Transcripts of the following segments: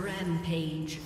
Rampage.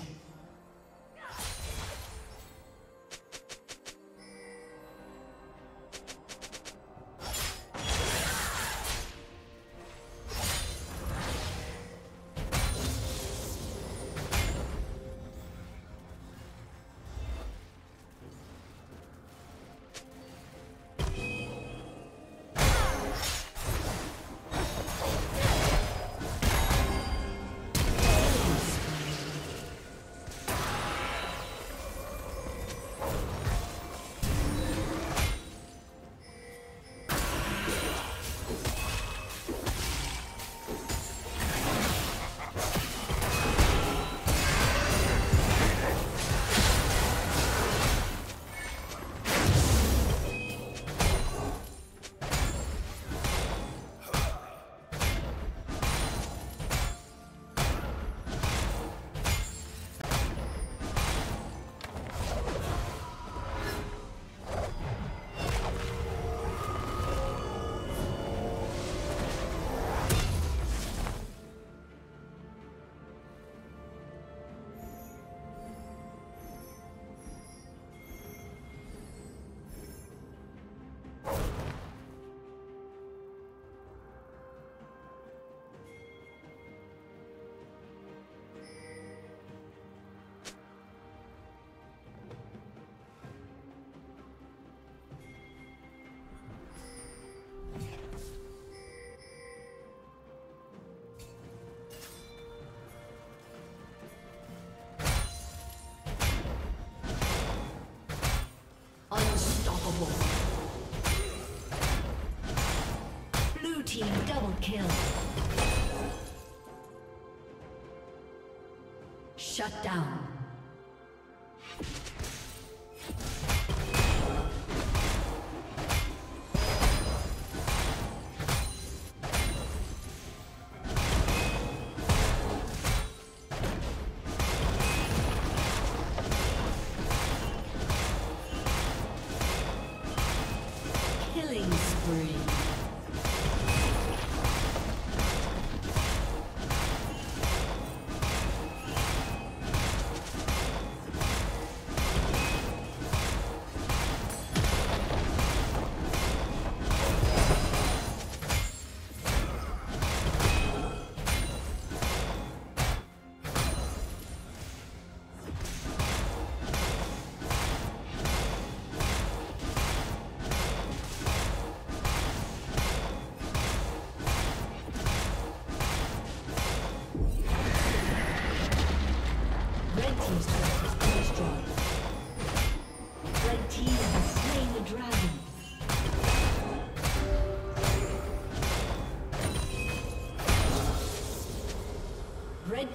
Blue team double kill. Shut down. Red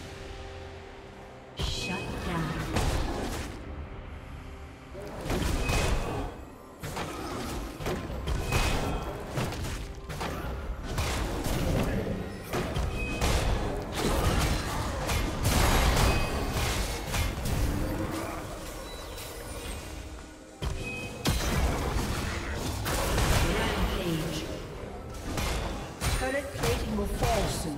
Shut down. Rampage. Turret plating will fall soon.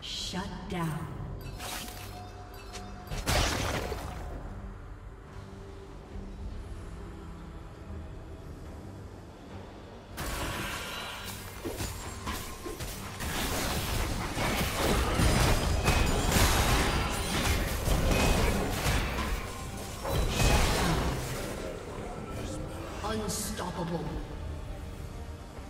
Shut down. Unstoppable.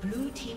Blue team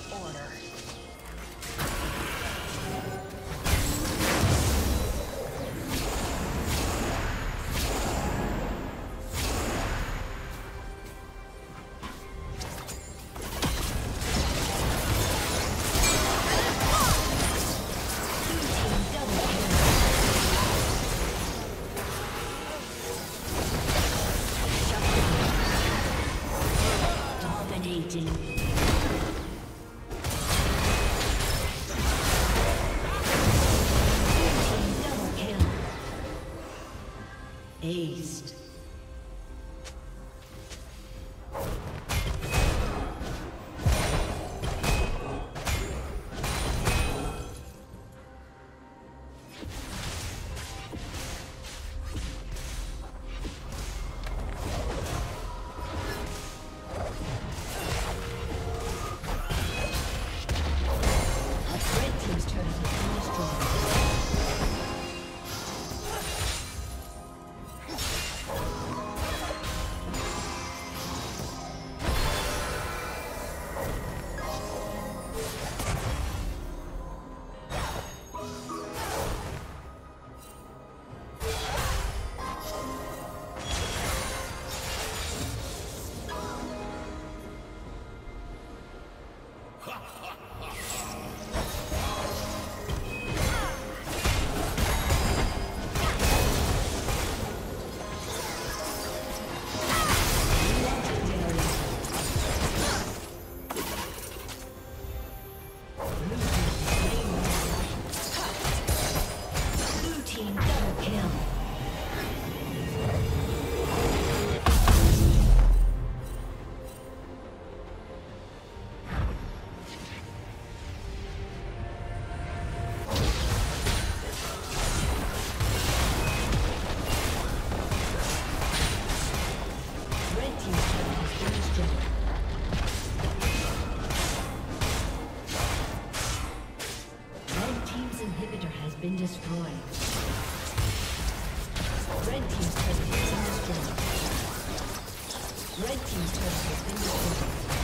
Double kill. Aced. Red team's turret has been destroyed.